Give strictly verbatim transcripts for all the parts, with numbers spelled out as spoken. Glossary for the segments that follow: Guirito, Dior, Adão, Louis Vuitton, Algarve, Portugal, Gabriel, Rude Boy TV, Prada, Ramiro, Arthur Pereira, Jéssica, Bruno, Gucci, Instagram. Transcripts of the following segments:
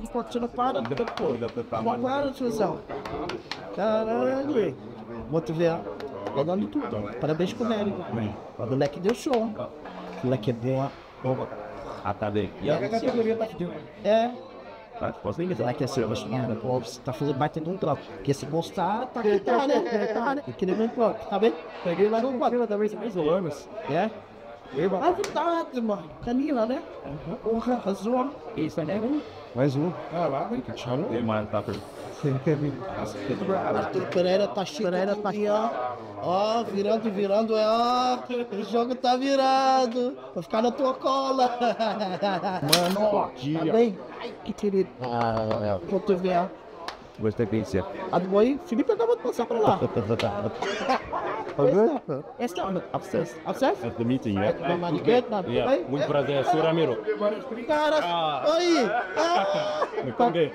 algo continua para depois. Para, tiozão. Caralho, hein? Motiveiro. Ganhando tudo. Parabéns com o Nélio. O moleque deu show. O moleque é boa. Ah, tá bem. E a categoria bateu. É. Posso nem dizer que essa senhora tá fazendo batendo um troço. Porque esse moço tá tá, né? Porque ele não importa, tá bem? Peguei lá no quadril da vez mais ou menos. É? Ah, verdade, mano. Canila, né? Porra, razão. Isso, né? Mais um. Ah, lá, vem cá. Mano, tá perfeito. Arthur Pereira tá cheio de ó. Ó, virando, virando, é ó. O jogo tá virado. Vou ficar na tua cola. Mano, ó, tá bem? Ai, que querido. Ah, é. Vou te ver. Gostei de conhecer. A do boi, Felipe acabou de passar pra lá. Esse é o Abscesso. Abscesso? É o meeting, é. Muito prazer, senhor Ramiro. Cara, oi!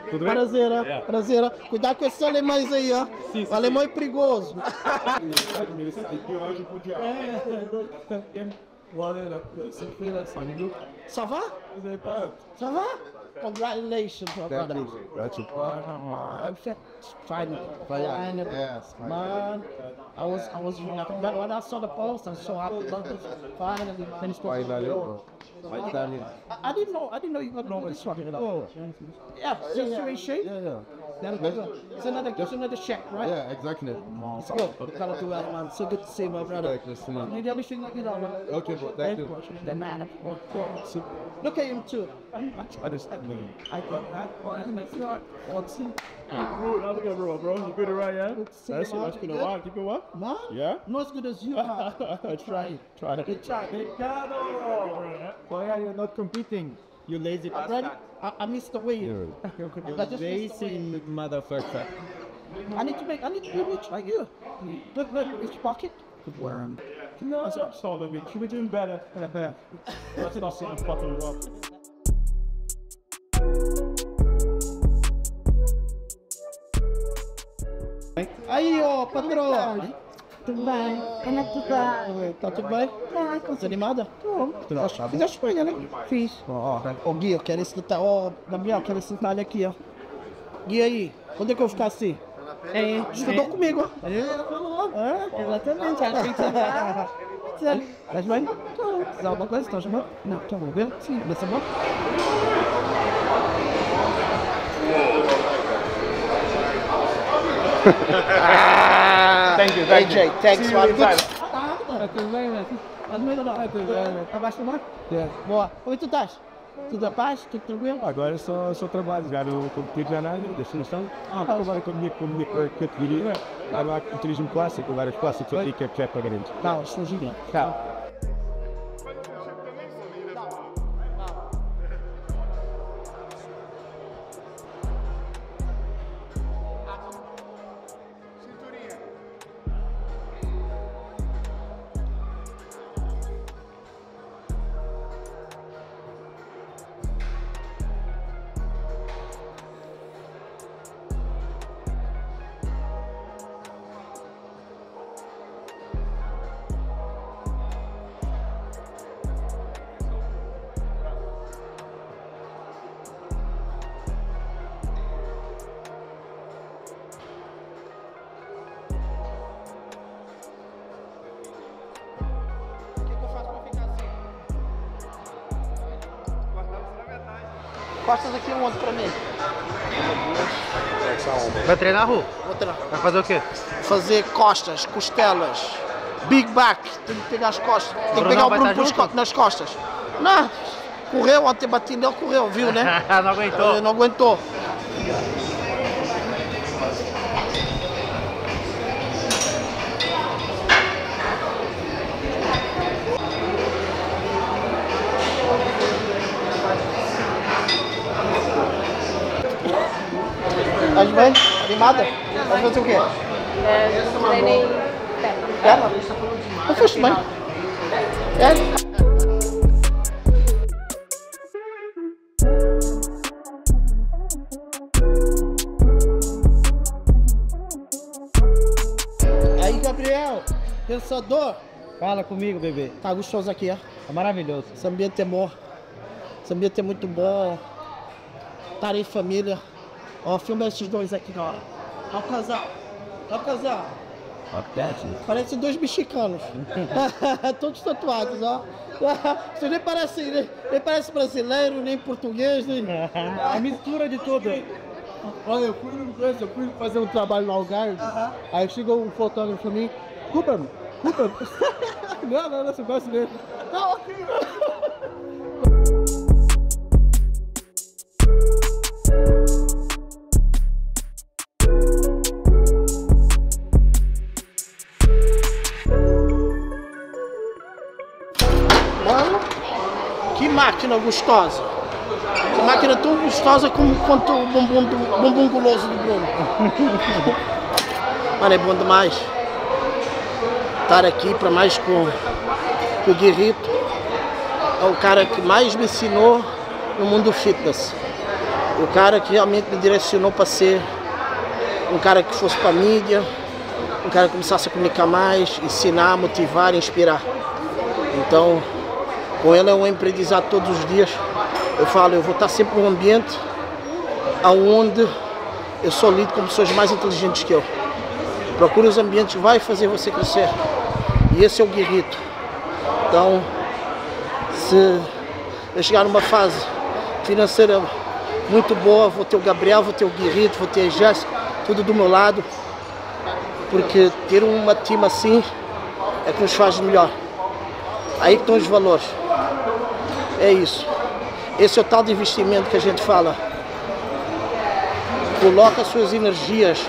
Tudo bem? Prazer, prazer. Cuidado com esses alemães aí, ó. O alemão é perigoso. Só vá? Só vá? Congratulations, my brother. Thank you. That's it. I'm fine. Fine. Yes. Man, I was, I was, but when I saw the post, I'm so happy. Finally, finished. Finally. Finally. I didn't know, I didn't know you got no this one. Oh. Yeah. Situation. Yeah, yeah. Then it's another, it's another check, right? Yeah, exactly. It's good. You gotta do well, man. So good to see my brother. You need everything like it all, man. Okay, but thank you. The man. Look at him too. I just. I got that. What's it? Bro, how's it going, bro? Bro, you good, right? Yeah. That's that's been a while. Keep it what? Nah. Yeah. Not as good as you are. Try, try. Try. Why are you not competing? You lazy bastard. I, I missed the wave. You lazy motherfucker. I need to make. I need to be rich like you. Look, look, rich pocket. Good worm. No, it's not solid. We should be doing better. That's not something fucking wrong. Aí, ó, patroa! Tudo bem? Como é que tu tá? Tá tudo bem? Tá, estás animada? Tô. Fizeste bem, né? Fiz. Ó, oh, Gui, eu quero esse detalhe. Ó, oh, Gabriel, eu quero esse detalhe aqui, ó. Gui, aí, quando é que eu vou ficar assim? É. Estudou é. Comigo, ó. É, ela falou. É, exatamente. Acho que você tá. Estás bem? Tô. Precisa alguma coisa? Estás bem? Não, estou bem. Sim, mas tá bom? Thank you, thank A J, you. Thanks for the yeah. Boa. Oi, tu estás? Tudo a paz? Tudo tranquilo? Agora só, só trabalho, já não compito já nada, deixa noção. Ah, trabalho com a minha categoria, agora com o turismo clássico, vários clássicos aqui que é que é para grande. Não, estou gigante. Tchau. Costas aqui um ombro pra mim. Vai treinar, Ru? Vou treinar. Vai fazer o quê? Fazer costas, costelas, big back. Tem que pegar as costas. Tem que pegar o Bruno nas costas. Não, correu, ontem bati nele, correu, viu, né? Não aguentou. Ele não aguentou. Estás bem? Animada? Vai fazer o quê? Eu treinei perna. Perna? Mas foste bem. É? Aí, Gabriel, pensador. Fala comigo, bebê. Tá gostoso aqui, ó. Tá maravilhoso. Esse ambiente é bom. Esse ambiente é muito bom. Estar em família. Ó, filma esses dois aqui, ó. Ó o casal. Ó o casal. Parece. Parece dois mexicanos. Todos tatuados, ó. Você nem parece, nem, nem parece brasileiro, nem português, nem... A mistura de tudo. Olha, eu fui, eu fui fazer um trabalho no Algarve, uh-huh. Aí chegou um fotógrafo pra mim, culpa-me, culpa-me. Não, não, não, você gosta dele. Não, ok. Mano, que máquina gostosa. Essa máquina é tão gostosa como, quanto o bumbum, do, bumbum guloso do Bruno. Mano, é bom demais estar aqui, para mais com, com o Guirito. É o cara que mais me ensinou no mundo fitness. O cara que realmente me direcionou para ser um cara que fosse para a mídia, um cara que começasse a comunicar mais, ensinar, motivar, inspirar. Então, com ele é um aprendizado todos os dias. Eu falo, eu vou estar sempre num ambiente onde eu sou lido com pessoas mais inteligentes que eu. Procure os ambientes que vai fazer você crescer. E esse é o Guirito. Então, se eu chegar numa fase financeira muito boa, vou ter o Gabriel, vou ter o Guirito, vou ter a Jéssica, tudo do meu lado. Porque ter uma time assim é que nos faz melhor. Aí que estão os valores. É isso. Esse é o tal de investimento que a gente fala. Coloca as suas energias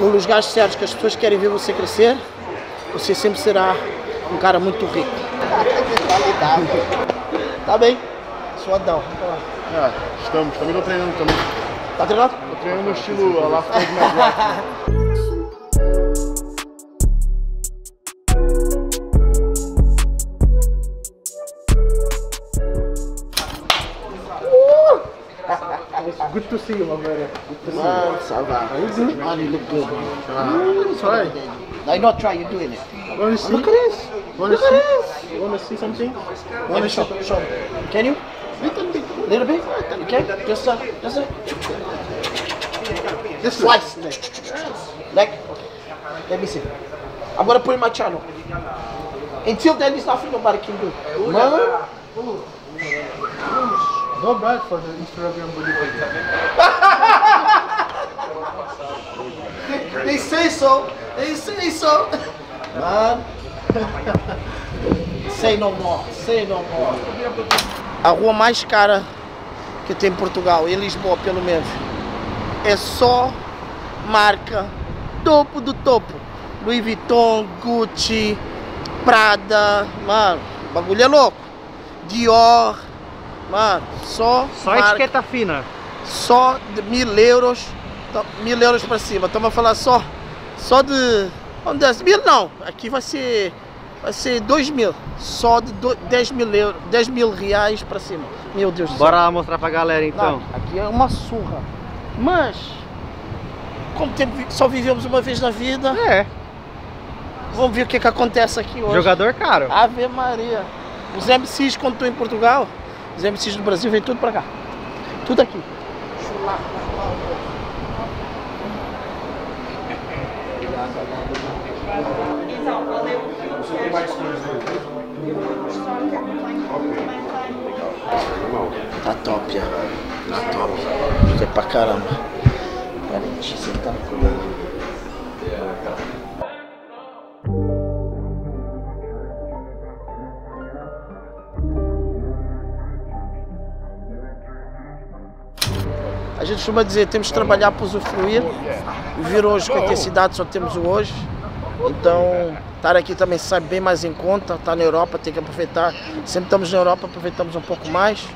nos lugares certos que as pessoas querem ver você crescer. Você sempre será um cara muito rico. Tá bem? Sou Adão. É, estamos. Também estou treinando também. Tá treinando? Estou treinando no estilo lá fora de mais. Good to see you, my brother. Good to wow, see you. Salva. Man, you look good. Mm, sorry. I not try, you're doing it. Want to see? Look at this. Want to see? This. Want to see something? Want to shop? Shop. Can you? Little bit. Little bit? Okay. Just a, just a. This slice leg. Leg. Let me see. I'm gonna put in my channel. Until then, there's nothing nobody can do. Man. Not bad for the Instagram bodybuilding. they, they say so. They say so. Man. Say no more. Say no more. A rua mais cara que tem em Portugal, em Lisboa pelo menos, é só marca topo do topo. Louis Vuitton, Gucci, Prada. Mano, o bagulho é louco. Dior. Mano, só... Só etiqueta fina. Só de mil euros, mil euros para cima. Estamos a falar só, só de... Não, dez mil não. Aqui vai ser... Vai ser dois mil. Só de dez mil euros, dez mil reais para cima. Meu Deus do céu. Bora lá mostrar para a galera então. Não, aqui é uma surra. Mas... Como tempo só vivemos uma vez na vida... É. Vamos ver o que que acontece aqui hoje. Jogador caro. Ave Maria. Os M Cs quando estão em Portugal... Os M Cs do Brasil vem tudo pra cá. Tudo aqui. Tá top, já. Tá top. Isso é pra caramba. A gente costuma dizer, temos que trabalhar para usufruir, vir hoje com a intensidade, só temos o hoje. Então, estar aqui também sai bem mais em conta, estar na Europa, tem que aproveitar. Sempre estamos na Europa, aproveitamos um pouco mais.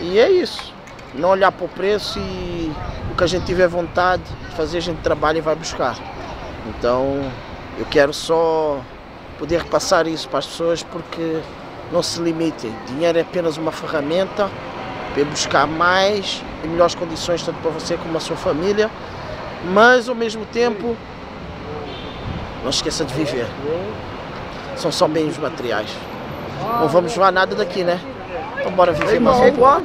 E é isso, não olhar para o preço e o que a gente tiver vontade de fazer, a gente trabalha e vai buscar. Então, eu quero só poder repassar isso para as pessoas, porque não se limitem. Dinheiro é apenas uma ferramenta para buscar mais e melhores condições, tanto para você como a sua família, mas ao mesmo tempo não esqueça de viver. São só bens materiais. Não vamos levar nada daqui, né? Então bora viver mais um pouco.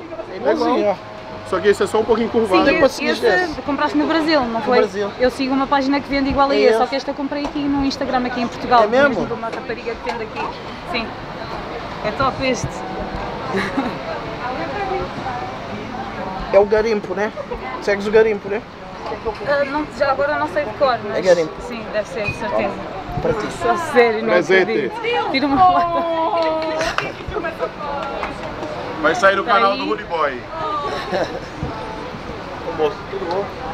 Só que esse é só um pouco encurvado. Sim, depois esse, esse compraste no Brasil, não foi? No Brasil. Eu sigo uma página que vende igual a esse, só que esta eu comprei aqui no Instagram, aqui em Portugal. É mesmo? De uma rapariga que vende aqui. Sim. É top este. É o garimpo, né? Segues o garimpo, né? Uh, não, já agora não sei de cor, mas... É garimpo. Sim, deve ser, de certeza. Oh, para ti. Só sério, não acredito. Tira uma foto. Vai sair o canal do Rude Boy. Tudo bom?